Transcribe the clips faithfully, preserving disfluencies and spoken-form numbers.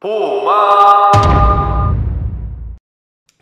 보마.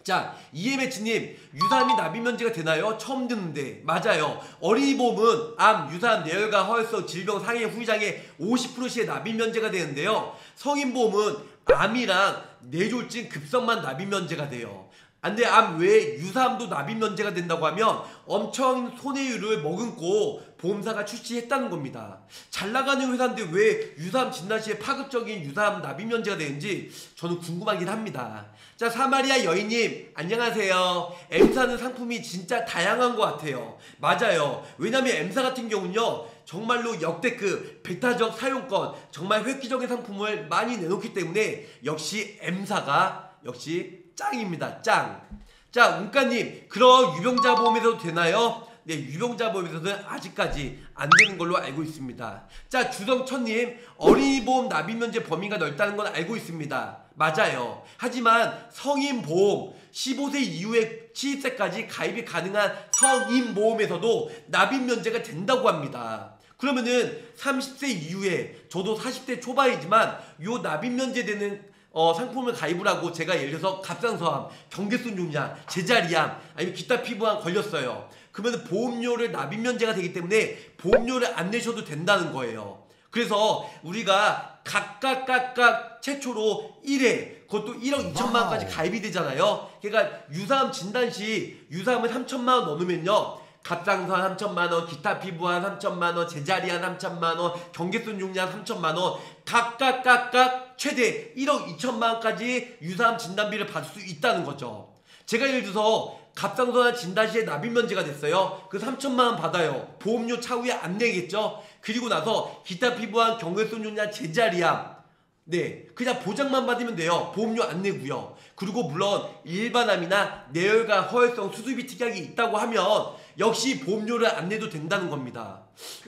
자, 이엠에이치님, 유산이 납입면제가 되나요? 처음 듣는데. 맞아요. 어리봄은 암, 유산, 뇌혈관, 허혈성, 질병, 상해, 후유장애 오십 퍼센트씩 납입면제가 되는데요. 성인봄은 암이랑 뇌졸중, 급성만 납입면제가 돼요. 안돼, 암 외에 유산도 납입면제가 된다고 하면 엄청 손해율을 머금고 보험사가 출시했다는 겁니다. 잘 나가는 회사인데 왜 유산 진단시에 파급적인 유산 납입면제가 되는지 저는 궁금하긴 합니다. 자, 사마리아 여인님 안녕하세요. M사는 상품이 진짜 다양한 것 같아요. 맞아요. 왜냐면 M사 같은 경우는요, 정말로 역대급 배타적 사용권, 정말 획기적인 상품을 많이 내놓기 때문에 역시 M사가 역시 짱입니다. 짱. 자, 은가님, 그럼 유병자 보험에서도 되나요? 네, 유병자 보험에서는 아직까지 안 되는 걸로 알고 있습니다. 자, 주성천님, 어린이 보험 납입면제 범위가 넓다는 건 알고 있습니다. 맞아요. 하지만 성인 보험 십오 세 이후에 칠십 세까지 가입이 가능한 성인 보험에서도 납입면제가 된다고 합니다. 그러면은 삼십 세 이후에, 저도 사십 대 초반이지만 요 납입면제되는 어, 상품을 가입을 하고 제가 예를 들어서 갑상선암, 경계선 종양, 제자리암, 아니면 기타 피부암 걸렸어요. 그러면 보험료를 납입면제가 되기 때문에 보험료를 안 내셔도 된다는 거예요. 그래서 우리가 각각 각각 최초로 일 회, 그것도 일억 이천만 원까지 가입이 되잖아요. 그러니까 유사암 진단 시 유사암을 삼천만 원 넘으면요, 갑상선 삼천만 원, 기타 피부암 삼천만 원, 제자리암 삼천만 원, 경계선 종양 삼천만 원, 각각 각각 최대 일억 이천만 원까지 유사암 진단비를 받을 수 있다는 거죠. 제가 예를 들어서 갑상선암 진단 시에 납입면제가 됐어요. 그 삼천만 원 받아요. 보험료 차후에 안 내겠죠. 그리고 나서 기타 피부암, 경계선 종양, 제자리암, 네, 그냥 보장만 받으면 돼요. 보험료 안 내고요. 그리고 물론 일반암이나 뇌혈관, 허혈성, 수술비 특약이 있다고 하면 역시 보험료를 안 내도 된다는 겁니다.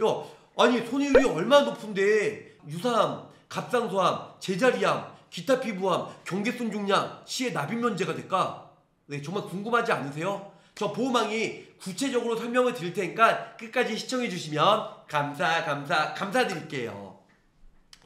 야, 아니 손해율이 얼마나 높은데 유사암, 갑상선암, 제자리암, 기타 피부암, 경계선 종양 시에 납입면제가 될까? 네, 정말 궁금하지 않으세요? 저 보험왕이 구체적으로 설명을 드릴 테니까 끝까지 시청해주시면 감사 감사 감사드릴게요.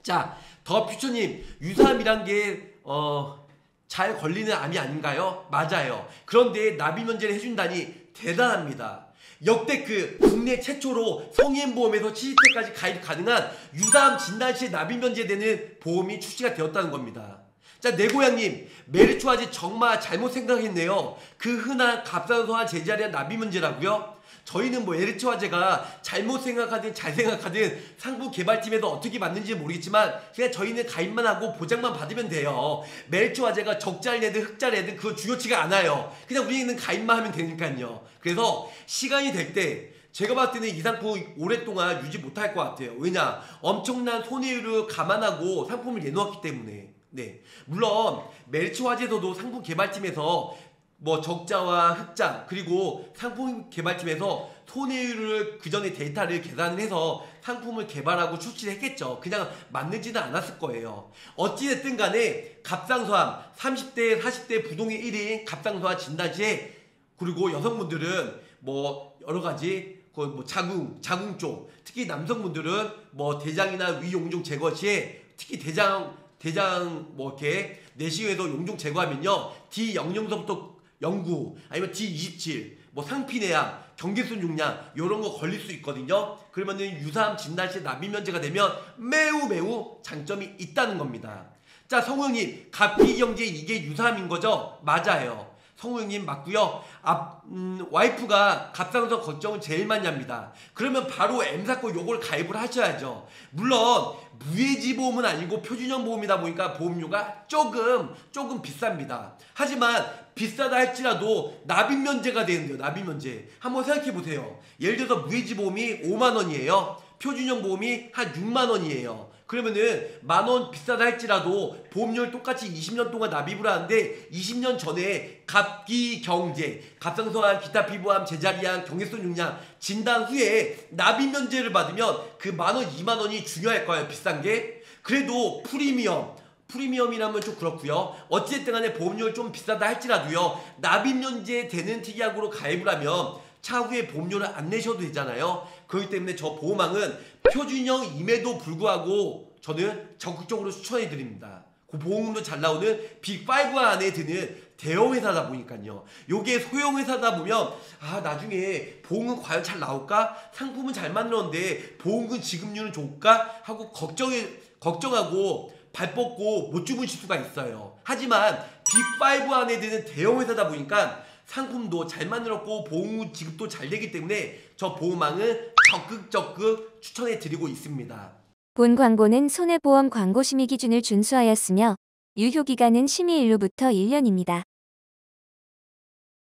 자, 더퓨처님, 유사암이란 게 어 잘 걸리는 암이 아닌가요? 맞아요. 그런데 납입면제를 해준다니 대단합니다. 역대급 국내 최초로 성인보험에서 칠십 세까지 가입 가능한 유사암 진단 시 납입면제되는 보험이 출시가 되었다는 겁니다. 자, 내 고향님, 메르초아지 정말 잘못 생각했네요. 그 흔한 갑상선암, 제자리암 납입면제라고요? 저희는 뭐 메르초아제가 잘못 생각하든 잘 생각하든 상부 개발팀에서 어떻게 맞는지 모르겠지만 그냥 저희는 가입만 하고 보장만 받으면 돼요. 메르초아제가 적자를 내든 흑자를 내든 그거 중요치가 않아요. 그냥 우리는 가입만 하면 되니까요. 그래서 시간이 될 때 제가 봤을 때는 이 상품 오랫동안 유지 못할 것 같아요. 왜냐? 엄청난 손해율을 감안하고 상품을 내놓았기 때문에. 네, 물론 메르초아제에서도 상품 개발팀에서 뭐 적자와 흑자, 그리고 상품 개발팀에서 손해율을 그 전에 데이터를 계산을 해서 상품을 개발하고 출시를 했겠죠. 그냥 맞는지는 않았을 거예요. 어찌됐든 간에 갑상선암 삼십 대 사십 대 부동의 일 인 갑상선암 진단 시에, 그리고 여성분들은 뭐 여러가지 뭐 자궁, 자궁 쪽, 특히 남성분들은 뭐 대장이나 위 용종 제거 시에, 특히 대장 대장 뭐 이렇게 내시경에서 용종 제거하면요 디 영영서부터 영구, 아니면 디 이십칠, 뭐 상피내암, 경계선 종양 이런 거 걸릴 수 있거든요. 그러면은 유사암 진단 시 납입면제가 되면 매우 매우 장점이 있다는 겁니다. 자, 성우 형님, 갑기 경제 이게 유사암인 거죠? 맞아요. 성우 형님 맞고요. 앞, 음, 와이프가 갑상선 걱정을 제일 많이 합니다. 그러면 바로 M사 거 요걸 가입을 하셔야죠. 물론 무해지 보험은 아니고 표준형 보험이다 보니까 보험료가 조금 조금 비쌉니다. 하지만 비싸다 할지라도 납입면제가 되는데요. 납입면제 한번 생각해보세요. 예를 들어서 무해지 보험이 오만 원이에요 표준형 보험이 한 육만 원이에요 그러면은 만원 비싸다 할지라도 보험료를 똑같이 이십 년 동안 납입을 하는데 이십 년 전에 갑기경제, 갑상선암, 기타피부암, 제자리암, 경계선 종양 진단 후에 납입면제를 받으면 그 만원, 이만 원이 중요할 거예요. 비싼게. 그래도 프리미엄, 프리미엄이라면 좀 그렇고요. 어찌됐든 간에 보험료를 좀 비싸다 할지라도요, 납입면제 되는 특약으로 가입을 하면 차후에 보험료를 안 내셔도 되잖아요. 그렇기 때문에 저 보험왕은 표준형임에도 불구하고 저는 적극적으로 추천해드립니다. 보험도 잘 나오는 빅 파이브 안에 드는 대형 회사다 보니까요. 요게 소형 회사다 보면 아 나중에 보험은 과연 잘 나올까? 상품은 잘 만들었는데 보험금 지급률은 좋을까? 하고 걱정해, 걱정하고 발 뻗고 못 주무실 수가 있어요. 하지만 빅 파이브 안에 드는 대형 회사다 보니까 상품도 잘 만들었고 보험 지급도 잘 되기 때문에 저 보험왕은 적극 적극 추천해 드리고 있습니다. 본 광고는 손해보험 광고 심의 기준을 준수하였으며 유효기간은 심의일로부터 일 년입니다.